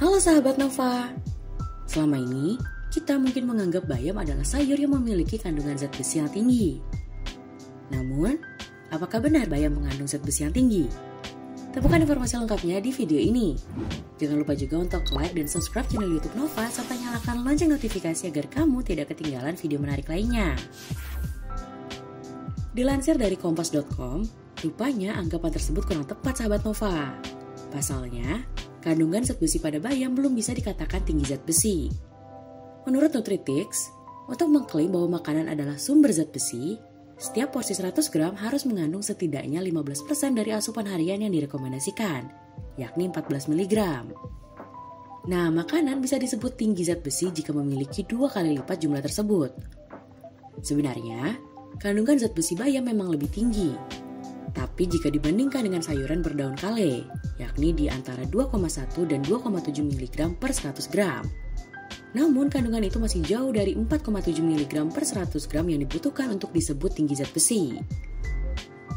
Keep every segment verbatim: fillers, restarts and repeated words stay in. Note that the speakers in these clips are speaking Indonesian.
Halo sahabat Nova. Selama ini, kita mungkin menganggap bayam adalah sayur yang memiliki kandungan zat besi yang tinggi. Namun, apakah benar bayam mengandung zat besi yang tinggi? Temukan informasi lengkapnya di video ini. Jangan lupa juga untuk like dan subscribe channel YouTube Nova serta nyalakan lonceng notifikasi agar kamu tidak ketinggalan video menarik lainnya. Dilansir dari kompas titik com, rupanya anggapan tersebut kurang tepat sahabat Nova. Pasalnya, kandungan zat besi pada bayam belum bisa dikatakan tinggi zat besi. Menurut Nutritix, untuk mengklaim bahwa makanan adalah sumber zat besi, setiap porsi seratus gram harus mengandung setidaknya lima belas persen dari asupan harian yang direkomendasikan, yakni empat belas miligram. Nah, makanan bisa disebut tinggi zat besi jika memiliki dua kali lipat jumlah tersebut. Sebenarnya, kandungan zat besi bayam memang lebih tinggi, tapi jika dibandingkan dengan sayuran berdaun kale, yakni di antara dua koma satu dan dua koma tujuh miligram per seratus gram. Namun kandungan itu masih jauh dari empat koma tujuh miligram per seratus gram yang dibutuhkan untuk disebut tinggi zat besi.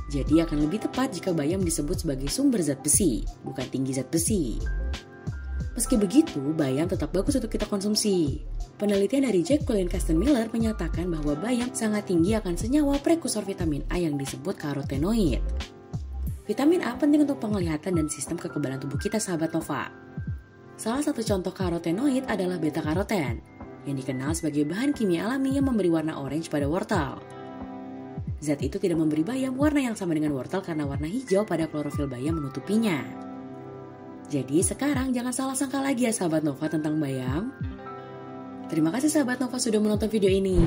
Jadi akan lebih tepat jika bayam disebut sebagai sumber zat besi, bukan tinggi zat besi. Meski begitu, bayam tetap bagus untuk kita konsumsi. Penelitian dari Jacqueline Kasten-Miller menyatakan bahwa bayam sangat tinggi akan senyawa prekursor vitamin A yang disebut karotenoid. Vitamin A penting untuk penglihatan dan sistem kekebalan tubuh kita sahabat Nova. Salah satu contoh karotenoid adalah beta-karoten, yang dikenal sebagai bahan kimia alami yang memberi warna orange pada wortel. Zat itu tidak memberi bayam warna yang sama dengan wortel karena warna hijau pada klorofil bayam menutupinya. Jadi sekarang jangan salah sangka lagi ya sahabat Nova tentang bayam. Terima kasih sahabat Nova sudah menonton video ini.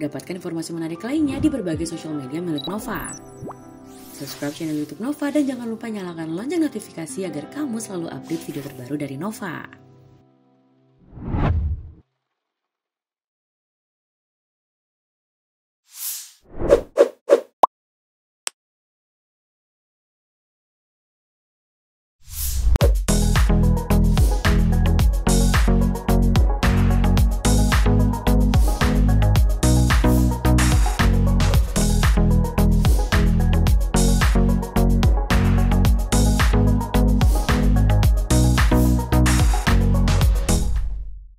Dapatkan informasi menarik lainnya di berbagai sosial media milik Nova. Subscribe channel YouTube Nova dan jangan lupa nyalakan lonceng notifikasi agar kamu selalu update video terbaru dari Nova.